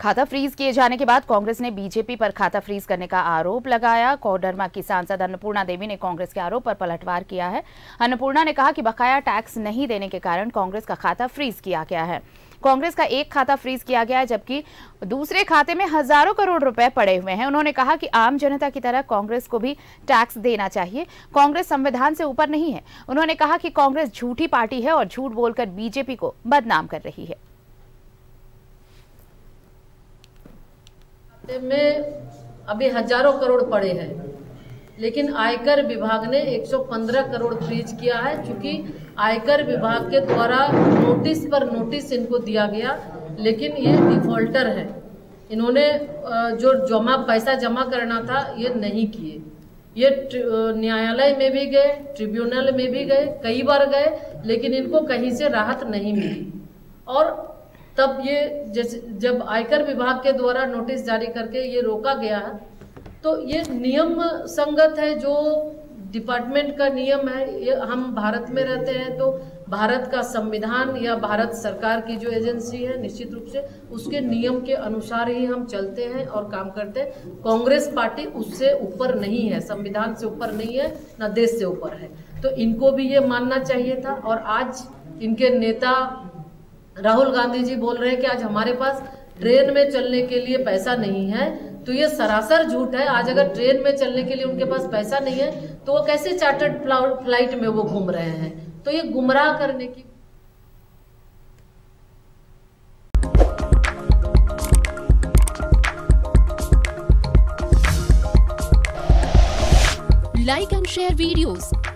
खाता फ्रीज किए जाने के बाद कांग्रेस ने बीजेपी पर खाता फ्रीज करने का आरोप लगाया। कौडरमा की सांसद अन्नपूर्णा देवी ने कांग्रेस के आरोप पर पलटवार किया है। अन्नपूर्णा ने कहा कि बकाया टैक्स नहीं देने के कारण कांग्रेस का खाता फ्रीज किया गया है। कांग्रेस का एक खाता फ्रीज किया गया है जबकि दूसरे खाते में हजारों करोड़ रुपए पड़े हुए हैं। उन्होंने कहा कि आम जनता की तरह कांग्रेस को भी टैक्स देना चाहिए। कांग्रेस संविधान से ऊपर नहीं है। उन्होंने कहा कि कांग्रेस झूठी पार्टी है और झूठ बोलकर बीजेपी को बदनाम कर रही है। में अभी हजारों करोड़ पड़े हैं, लेकिन आयकर विभाग ने 115 करोड़ फ्रीज किया है। चूँकि आयकर विभाग के द्वारा नोटिस पर नोटिस इनको दिया गया, लेकिन ये डिफॉल्टर है। इन्होंने जो पैसा जमा करना था ये नहीं किए। ये न्यायालय में भी गए, ट्रिब्यूनल में भी गए, कई बार गए, लेकिन इनको कहीं से राहत नहीं मिली। और तब ये जब आयकर विभाग के द्वारा नोटिस जारी करके ये रोका गया है, तो ये नियम संगत है। जो डिपार्टमेंट का नियम है, ये हम भारत में रहते हैं, तो भारत का संविधान या भारत सरकार की जो एजेंसी है, निश्चित रूप से उसके नियम के अनुसार ही हम चलते हैं और काम करते हैं। कांग्रेस पार्टी उससे ऊपर नहीं है, संविधान से ऊपर नहीं है, ना देश से ऊपर है। तो इनको भी ये मानना चाहिए था। और आज इनके नेता राहुल गांधी जी बोल रहे हैं कि आज हमारे पास ट्रेन में चलने के लिए पैसा नहीं है, तो ये सरासर झूठ है। आज अगर ट्रेन में चलने के लिए उनके पास पैसा नहीं है तो वो कैसे चार्टर्ड फ्लाइट में वो घूम रहे हैं। तो ये गुमराह करने की लाइक एंड शेयर वीडियोस,